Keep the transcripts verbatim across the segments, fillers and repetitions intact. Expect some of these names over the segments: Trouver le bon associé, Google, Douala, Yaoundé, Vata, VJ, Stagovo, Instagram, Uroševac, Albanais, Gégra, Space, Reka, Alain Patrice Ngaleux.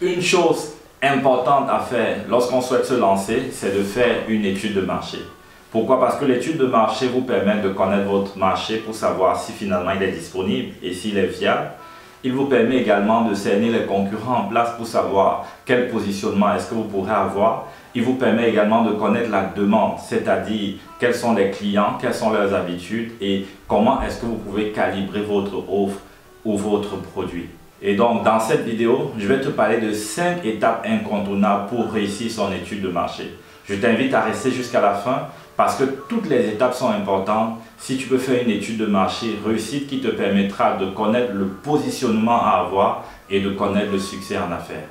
Une chose importante à faire lorsqu'on souhaite se lancer, c'est de faire une étude de marché. Pourquoi? Parce que l'étude de marché vous permet de connaître votre marché pour savoir si finalement il est disponible et s'il est viable. Il vous permet également de cerner les concurrents en place pour savoir quel positionnement est-ce que vous pourrez avoir. Il vous permet également de connaître la demande, c'est-à-dire quels sont les clients, quelles sont leurs habitudes et comment est-ce que vous pouvez calibrer votre offre ou votre produit. Et donc dans cette vidéo, je vais te parler de cinq étapes incontournables pour réussir son étude de marché. Je t'invite à rester jusqu'à la fin parce que toutes les étapes sont importantes. Si tu peux faire une étude de marché réussite qui te permettra de connaître le positionnement à avoir et de connaître le succès en affaires.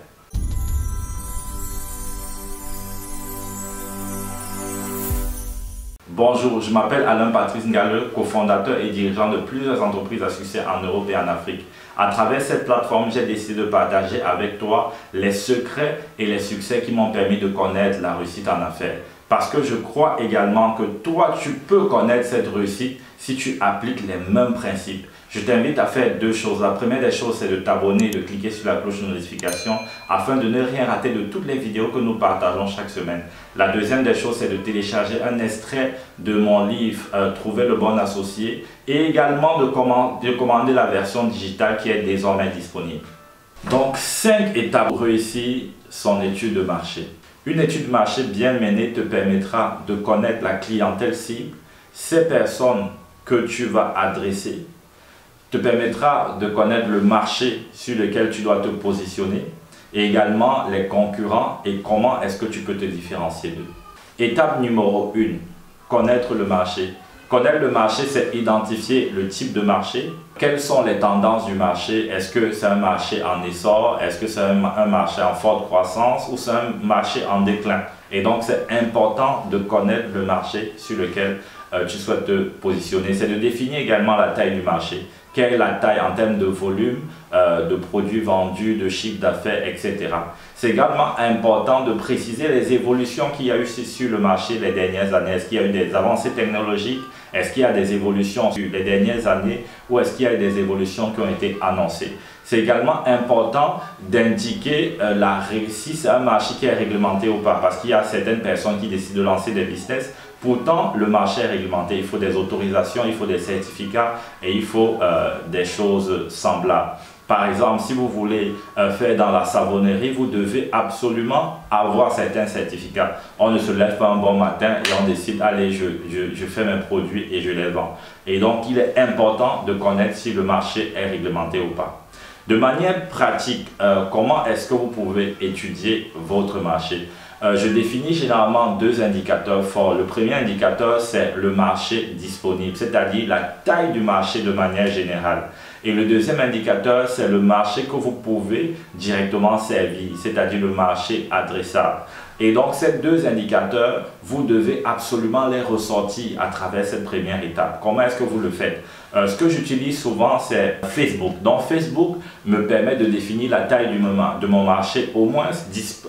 Bonjour, je m'appelle Alain Patrice Ngaleux, cofondateur et dirigeant de plusieurs entreprises à succès en Europe et en Afrique. À travers cette plateforme, j'ai décidé de partager avec toi les secrets et les succès qui m'ont permis de connaître la réussite en affaires. Parce que je crois également que toi, tu peux connaître cette réussite si tu appliques les mêmes principes. Je t'invite à faire deux choses. La première des choses, c'est de t'abonner et de cliquer sur la cloche de notification afin de ne rien rater de toutes les vidéos que nous partageons chaque semaine. La deuxième des choses, c'est de télécharger un extrait de mon livre euh, « Trouver le bon associé » et également de, commande, de commander la version digitale qui est désormais disponible. Donc, cinq étapes pour réussir son étude de marché. Une étude marché bien menée te permettra de connaître la clientèle cible, ces personnes que tu vas adresser, te permettra de connaître le marché sur lequel tu dois te positionner et également les concurrents et comment est-ce que tu peux te différencier d'eux. Étape numéro un, connaître le marché. Connaître le marché, c'est identifier le type de marché. Quelles sont les tendances du marché? Est-ce que c'est un marché en essor? Est-ce que c'est un, un marché en forte croissance? Ou c'est un marché en déclin? Et donc, c'est important de connaître le marché sur lequel euh, tu souhaites te positionner. C'est de définir également la taille du marché. Quelle est la taille en termes de volume, euh, de produits vendus, de chiffre d'affaires, et cetera. C'est également important de préciser les évolutions qu'il y a eu sur le marché les dernières années. Est-ce qu'il y a eu des avancées technologiques? Est-ce qu'il y a des évolutions sur les dernières années? Ou est-ce qu'il y a eu des évolutions qui ont été annoncées? C'est également important d'indiquer euh, la réussite. C'est un marché qui est réglementé ou pas. Parce qu'il y a certaines personnes qui décident de lancer des business. Pourtant, le marché est réglementé. Il faut des autorisations, il faut des certificats et il faut euh, des choses semblables. Par exemple, si vous voulez euh, faire dans la savonnerie, vous devez absolument avoir certains certificats. On ne se lève pas un bon matin et on décide, allez, je, je, je fais mes produits et je les vends. Et donc, il est important de connaître si le marché est réglementé ou pas. De manière pratique, euh, comment est-ce que vous pouvez étudier votre marché? Euh, je définis généralement deux indicateurs forts. Le premier indicateur, c'est le marché disponible, c'est-à-dire la taille du marché de manière générale. Et le deuxième indicateur, c'est le marché que vous pouvez directement servir, c'est-à-dire le marché adressable. Et donc, ces deux indicateurs, vous devez absolument les ressortir à travers cette première étape. Comment est-ce que vous le faites? Euh, ce que j'utilise souvent, c'est Facebook. Donc, Facebook me permet de définir la taille du moment, de mon marché, au moins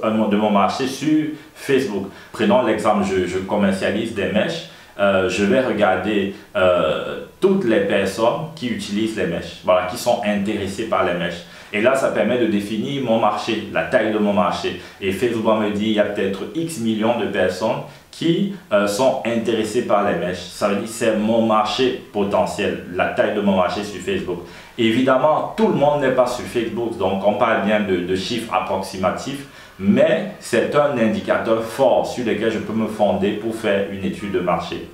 de mon marché sur Facebook. Prenons l'exemple, je, je commercialise des mèches. Euh, je vais regarder euh, toutes les personnes qui utilisent les mèches, voilà, qui sont intéressées par les mèches. Et là, ça permet de définir mon marché, la taille de mon marché. Et Facebook me dit, il y a peut-être X millions de personnes qui euh, sont intéressées par les mèches. Ça veut dire que c'est mon marché potentiel, la taille de mon marché sur Facebook. Évidemment, tout le monde n'est pas sur Facebook, donc on parle bien de, de chiffres approximatifs. Mais c'est un indicateur fort sur lequel je peux me fonder pour faire une étude de marché.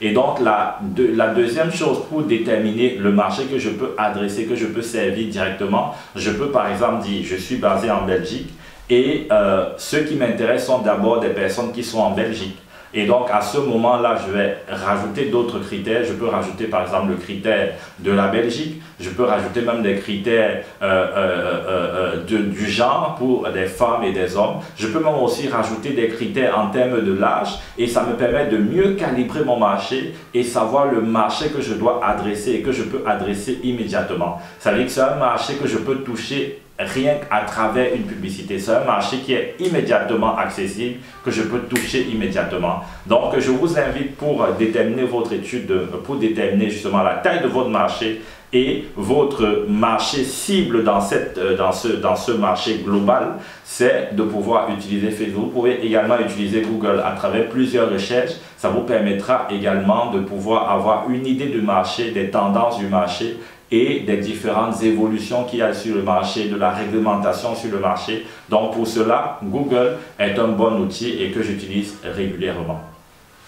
Et donc, la, de, la deuxième chose pour déterminer le marché que je peux adresser, que je peux servir directement, je peux par exemple dire, je suis basé en Belgique et euh, ceux qui m'intéressent sont d'abord des personnes qui sont en Belgique. Et donc, à ce moment-là, je vais rajouter d'autres critères. Je peux rajouter, par exemple, le critère de la Belgique. Je peux rajouter même des critères euh, euh, euh, de, du genre pour des femmes et des hommes. Je peux même aussi rajouter des critères en termes de l'âge. Et ça me permet de mieux calibrer mon marché et savoir le marché que je dois adresser et que je peux adresser immédiatement. Ça veut dire que c'est un marché que je peux toucher rien qu'à travers une publicité. C'est un marché qui est immédiatement accessible, que je peux toucher immédiatement. Donc, je vous invite pour déterminer votre étude, pour déterminer justement la taille de votre marché et votre marché cible dans, cette, dans, ce, dans ce marché global, c'est de pouvoir utiliser Facebook. Vous pouvez également utiliser Google à travers plusieurs recherches. Ça vous permettra également de pouvoir avoir une idée du marché, des tendances du marché et des différentes évolutions qu'il y a sur le marché, de la réglementation sur le marché. Donc pour cela, Google est un bon outil et que j'utilise régulièrement.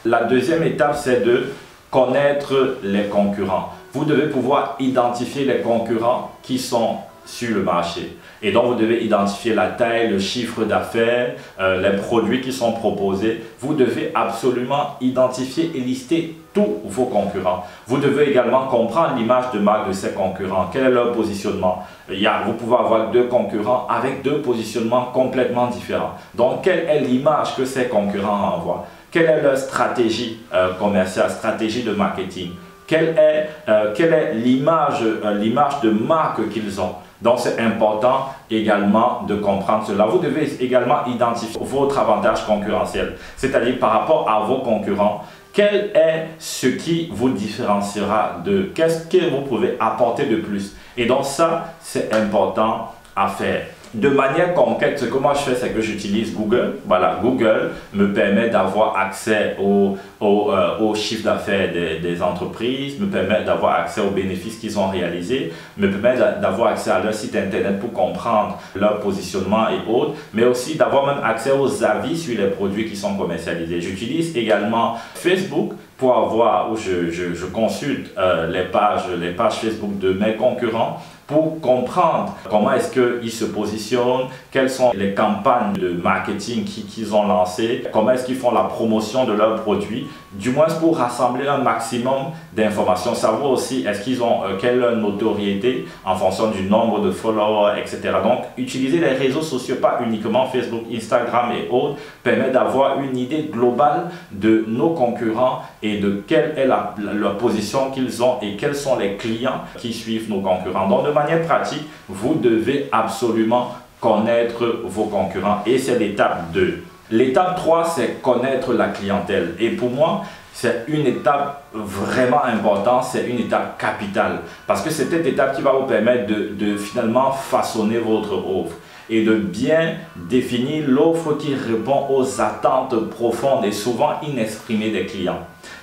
La deuxième étape, c'est de connaître les concurrents. Vous devez pouvoir identifier les concurrents qui sont sur le marché. Et donc, vous devez identifier la taille, le chiffre d'affaires, euh, les produits qui sont proposés. Vous devez absolument identifier et lister tous vos concurrents. Vous devez également comprendre l'image de marque de ces concurrents. Quel est leur positionnement? Il y a, vous pouvez avoir deux concurrents avec deux positionnements complètement différents. Donc, quelle est l'image que ces concurrents envoient? Quelle est leur stratégie euh, commerciale, stratégie de marketing? Quelle est, euh, quelle est l'image, euh, l'image de marque qu'ils ont? Donc, c'est important également de comprendre cela. Vous devez également identifier votre avantage concurrentiel, c'est-à-dire par rapport à vos concurrents. Quel est ce qui vous différenciera d'eux? Qu'est-ce que vous pouvez apporter de plus? Et donc, ça, c'est important à faire. De manière concrète, ce que moi je fais, c'est que j'utilise Google. Voilà, Google me permet d'avoir accès au, au, euh, au chiffre d'affaires des, des entreprises, me permet d'avoir accès aux bénéfices qu'ils ont réalisés, me permet d'avoir accès à leur site internet pour comprendre leur positionnement et autres, mais aussi d'avoir même accès aux avis sur les produits qui sont commercialisés. J'utilise également Facebook pour avoir, où je, je, je consulte euh, les, pages, les pages Facebook de mes concurrents, pour comprendre comment est-ce qu'ils se positionnent, quelles sont les campagnes de marketing qu'ils ont lancées, comment est-ce qu'ils font la promotion de leurs produits, du moins pour rassembler un maximum d'informations, savoir aussi est-ce qu'ils ont euh, quelle notoriété en fonction du nombre de followers, et cetera. Donc, utiliser les réseaux sociaux, pas uniquement Facebook, Instagram et autres, permet d'avoir une idée globale de nos concurrents et de quelle est la, la position qu'ils ont et quels sont les clients qui suivent nos concurrents. Donc, de manière pratique, vous devez absolument connaître vos concurrents et c'est l'étape deux. L'étape trois, c'est connaître la clientèle et pour moi, c'est une étape vraiment importante, c'est une étape capitale parce que c'est cette étape qui va vous permettre de, de finalement façonner votre offre et de bien définir l'offre qui répond aux attentes profondes et souvent inexprimées des clients.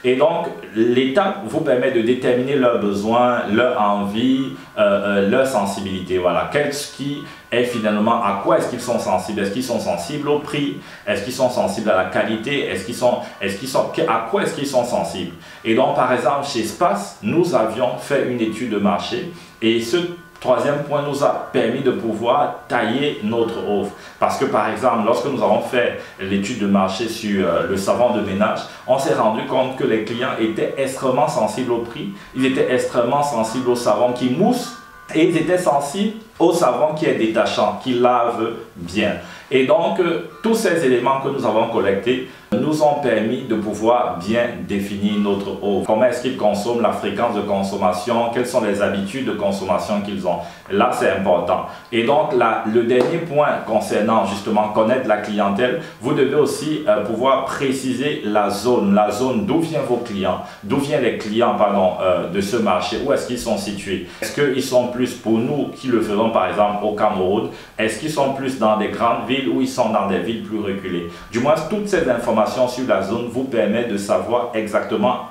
Et donc, l'étape vous permet de déterminer leurs besoins, leur envie, euh, euh, leur sensibilité. Voilà, qu'est-ce qui est finalement, à quoi est-ce qu'ils sont sensibles? Est-ce qu'ils sont sensibles au prix? Est-ce qu'ils sont sensibles à la qualité? Est-ce qu'ils sont, est-ce qu'ils sont, à quoi est-ce qu'ils sont sensibles? Et donc, par exemple, chez Space, nous avions fait une étude de marché et ce troisième point nous a permis de pouvoir tailler notre offre. Parce que par exemple, lorsque nous avons fait l'étude de marché sur euh, le savon de ménage, on s'est rendu compte que les clients étaient extrêmement sensibles au prix, ils étaient extrêmement sensibles au savon qui mousse et ils étaient sensibles au savon qui est détachant, qui lave bien. Et donc, euh, tous ces éléments que nous avons collectés nous ont permis de pouvoir bien définir notre offre. Comment est-ce qu'ils consomment, la fréquence de consommation, quelles sont les habitudes de consommation qu'ils ont. Là, c'est important. Et donc, là, le dernier point concernant justement connaître la clientèle, vous devez aussi euh, pouvoir préciser la zone, la zone d'où viennent vos clients, d'où viennent les clients pardon, euh, de ce marché, où est-ce qu'ils sont situés. Est-ce qu'ils sont plus pour nous qui le faisons par exemple au Cameroun, est-ce qu'ils sont plus dans des grandes villes ou ils sont dans des villes plus reculées. Du moins, toutes ces informations sur la zone vous permet de savoir exactement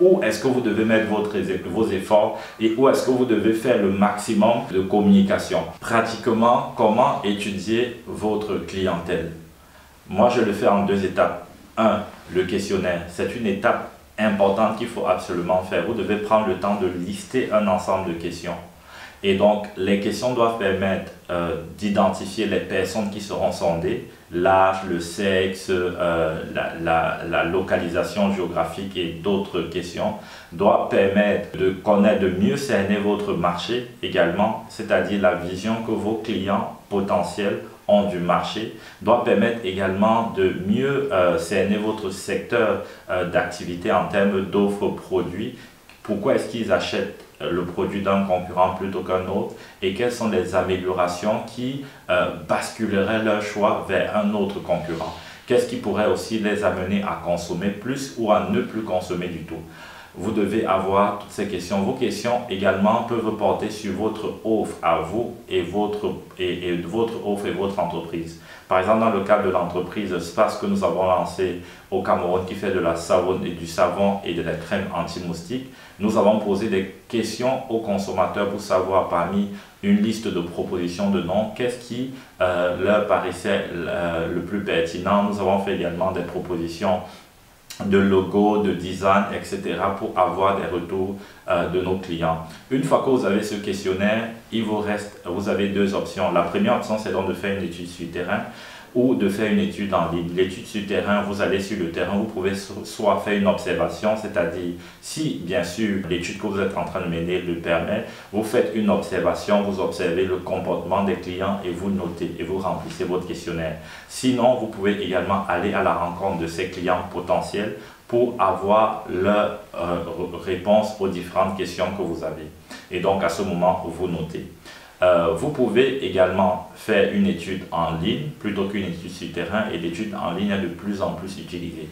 où est-ce que vous devez mettre votre, vos efforts et où est-ce que vous devez faire le maximum de communication. Pratiquement, comment étudier votre clientèle? Moi, je le fais en deux étapes. un. Le questionnaire. C'est une étape importante qu'il faut absolument faire. Vous devez prendre le temps de lister un ensemble de questions. Et donc, les questions doivent permettre euh, d'identifier les personnes qui seront sondées, l'âge, le sexe, euh, la, la, la localisation géographique et d'autres questions, doivent permettre de connaître, de mieux cerner votre marché également, c'est-à-dire la vision que vos clients potentiels ont du marché, doit permettre également de mieux euh, cerner votre secteur euh, d'activité en termes d'offres produits. Pourquoi est-ce qu'ils achètent le produit d'un concurrent plutôt qu'un autre et quelles sont les améliorations qui euh, basculeraient leur choix vers un autre concurrent. Qu'est-ce qui pourrait aussi les amener à consommer plus ou à ne plus consommer du tout. vous devez avoir toutes ces questions. Vos questions également peuvent porter sur votre offre à vous et votre, et, et votre offre et votre entreprise. Par exemple, dans le cadre de l'entreprise Space que nous avons lancée au Cameroun qui fait de la savonne et du savon et de la crème anti-moustique, nous avons posé des questions aux consommateurs pour savoir parmi une liste de propositions de noms, qu'est-ce qui euh, leur paraissait euh, le plus pertinent. Nous avons fait également des propositions de logo, de design, et cetera pour avoir des retours euh, de nos clients. Une fois que vous avez ce questionnaire, il vous reste, vous avez deux options. La première option, c'est donc de faire une étude sur le terrain ou de faire une étude en ligne. L'étude sur le terrain, vous allez sur le terrain, vous pouvez soit faire une observation, c'est-à-dire si bien sûr l'étude que vous êtes en train de mener le permet, vous faites une observation, vous observez le comportement des clients et vous notez et vous remplissez votre questionnaire. Sinon, vous pouvez également aller à la rencontre de ces clients potentiels pour avoir leur euh, réponse aux différentes questions que vous avez. Et donc à ce moment, vous notez. Euh, vous pouvez également faire une étude en ligne plutôt qu'une étude sur le terrain, et l'étude en ligne est de plus en plus utilisée.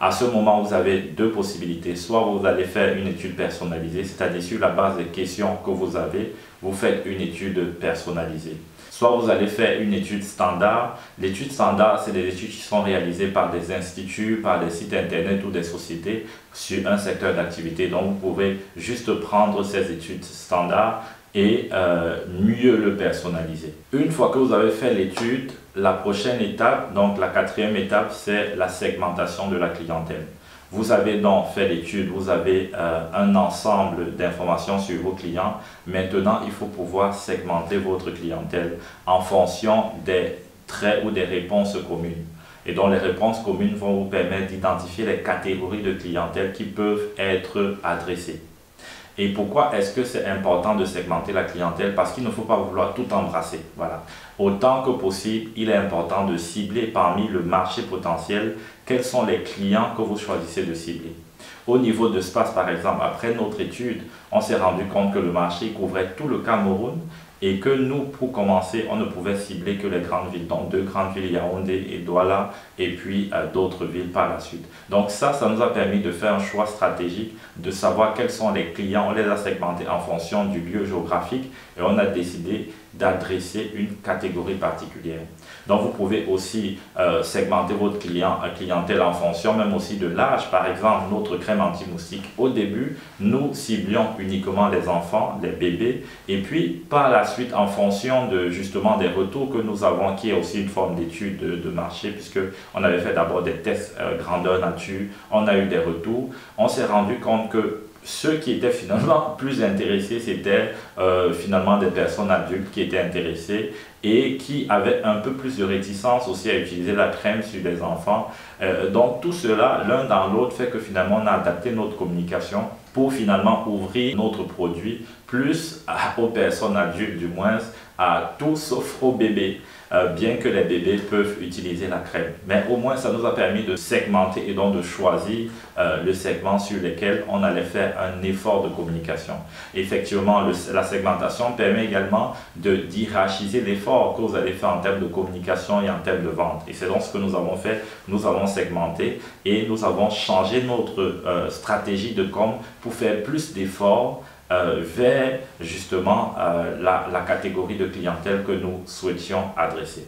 À ce moment, vous avez deux possibilités. Soit vous allez faire une étude personnalisée, c'est-à-dire sur la base des questions que vous avez, vous faites une étude personnalisée. Soit vous allez faire une étude standard. L'étude standard, c'est des études qui sont réalisées par des instituts, par des sites internet ou des sociétés sur un secteur d'activité. Donc vous pouvez juste prendre ces études standards et euh, mieux le personnaliser. Une fois que vous avez fait l'étude, la prochaine étape, donc la quatrième étape, c'est la segmentation de la clientèle. Vous avez donc fait l'étude, vous avez euh, un ensemble d'informations sur vos clients. Maintenant, il faut pouvoir segmenter votre clientèle en fonction des traits ou des réponses communes. Et dont les réponses communes vont vous permettre d'identifier les catégories de clientèle qui peuvent être adressées. Et pourquoi est-ce que c'est important de segmenter la clientèle? Parce qu'il ne faut pas vouloir tout embrasser. Voilà. Autant que possible, il est important de cibler parmi le marché potentiel quels sont les clients que vous choisissez de cibler. Au niveau de Space, par exemple, après notre étude, on s'est rendu compte que le marché couvrait tout le Cameroun et que nous, pour commencer, on ne pouvait cibler que les grandes villes, donc deux grandes villes, Yaoundé et Douala, et puis euh, d'autres villes par la suite. Donc ça, ça nous a permis de faire un choix stratégique, de savoir quels sont les clients, on les a segmentés en fonction du lieu géographique, et on a décidé d'adresser une catégorie particulière. Donc vous pouvez aussi euh, segmenter votre client, clientèle en fonction même aussi de l'âge. Par exemple, notre crème anti-moustique, au début, nous ciblions uniquement les enfants, les bébés, et puis par la suite, en fonction de justement des retours que nous avons, qui est aussi une forme d'étude de, de marché, puisque on avait fait d'abord des tests euh, grandeur nature, on a eu des retours, on s'est rendu compte que ceux qui étaient finalement plus intéressés, c'était euh, finalement des personnes adultes qui étaient intéressées et qui avaient un peu plus de réticence aussi à utiliser la crème sur les enfants. Euh, donc tout cela, l'un dans l'autre, fait que finalement on a adapté notre communication pour finalement ouvrir notre produit plus à, aux personnes adultes, du moins à tout sauf aux bébés, euh, bien que les bébés peuvent utiliser la crème. Mais au moins ça nous a permis de segmenter et donc de choisir euh, le segment sur lequel on allait faire un effort de communication. Effectivement, le, la segmentation permet également de hiérarchiser l'effort que vous allez faire en termes de communication et en termes de vente. Et c'est donc ce que nous avons fait. Nous avons segmenté et nous avons changé notre euh, stratégie de com pour faire plus d'efforts Euh, vers justement euh, la, la catégorie de clientèle que nous souhaitions adresser.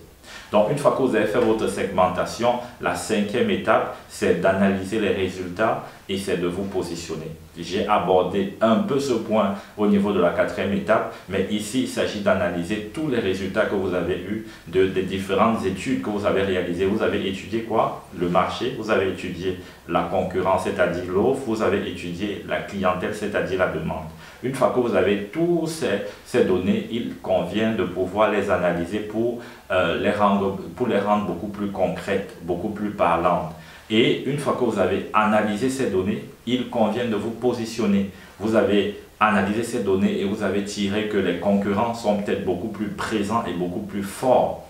Donc une fois que vous avez fait votre segmentation, la cinquième étape, c'est d'analyser les résultats et c'est de vous positionner. J'ai abordé un peu ce point au niveau de la quatrième étape, mais ici il s'agit d'analyser tous les résultats que vous avez eus, de, des différentes études que vous avez réalisées. Vous avez étudié quoi? Le marché, vous avez étudié la concurrence, c'est-à-dire l'offre, vous avez étudié la clientèle, c'est-à-dire la demande. Une fois que vous avez toutes ces, ces données, il convient de pouvoir les analyser pour, euh, les rendre, pour les rendre beaucoup plus concrètes, beaucoup plus parlantes. Et une fois que vous avez analysé ces données, il convient de vous positionner. Vous avez analysé ces données et vous avez tiré que les concurrents sont peut-être beaucoup plus présents et beaucoup plus forts.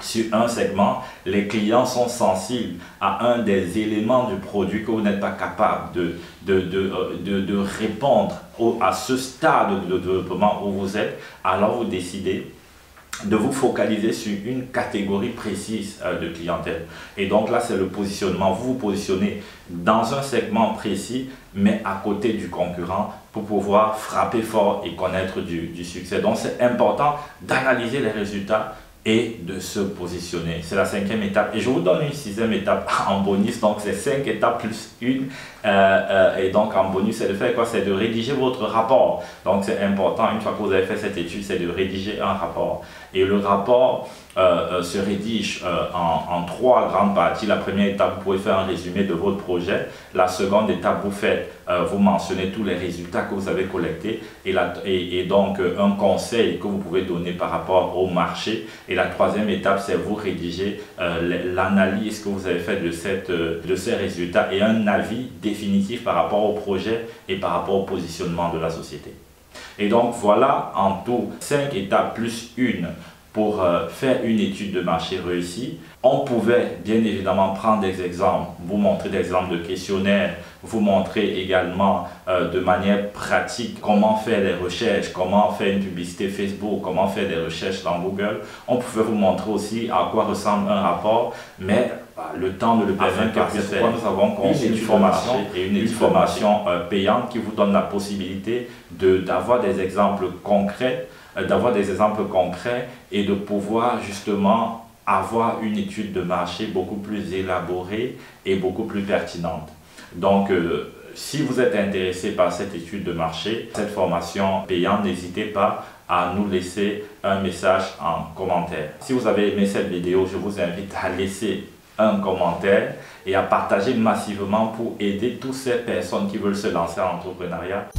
Sur un segment, les clients sont sensibles à un des éléments du produit que vous n'êtes pas capable de, de, de, de, de répondre au, à ce stade de développement où vous êtes. Alors vous décidez de vous focaliser sur une catégorie précise de clientèle. Et donc là, c'est le positionnement. Vous vous positionnez dans un segment précis, mais à côté du concurrent pour pouvoir frapper fort et connaître du, du succès. Donc c'est important d'analyser les résultats et de se positionner. C'est la cinquième étape. Et je vous donne une sixième étape en bonus. Donc c'est cinq étapes plus une. Euh, euh, et donc en bonus, c'est de faire quoi? C'est de rédiger votre rapport. Donc c'est important, une fois que vous avez fait cette étude, c'est de rédiger un rapport. Et le rapport euh, euh, se rédige euh, en, en trois grandes parties. La première étape, vous pouvez faire un résumé de votre projet. La seconde étape, vous faites, euh, vous mentionnez tous les résultats que vous avez collectés et, la, et, et donc euh, un conseil que vous pouvez donner par rapport au marché. Et la troisième étape, c'est vous rédiger euh, l'analyse que vous avez faite de, cette, euh, de ces résultats et un avis définitif par rapport au projet et par rapport au positionnement de la société. Et donc voilà en tout cinq étapes plus une pour euh, faire une étude de marché réussie. On pouvait bien évidemment prendre des exemples, vous montrer des exemples de questionnaires, vous montrer également euh, de manière pratique comment faire les recherches, comment faire une publicité Facebook, comment faire des recherches dans Google. On pouvait vous montrer aussi à quoi ressemble un rapport, mais bah, le temps ne le permet pas. C'est pourquoi nous avons conçu une formation et une, une formation euh, payante qui vous donne la possibilité de d'avoir des exemples concrets, euh, d'avoir des exemples concrets et de pouvoir justement avoir une étude de marché beaucoup plus élaborée et beaucoup plus pertinente. Donc, euh, si vous êtes intéressé par cette étude de marché, cette formation payante, n'hésitez pas à nous laisser un message en commentaire. Si vous avez aimé cette vidéo, je vous invite à laisser un commentaire et à partager massivement pour aider toutes ces personnes qui veulent se lancer en entrepreneuriat.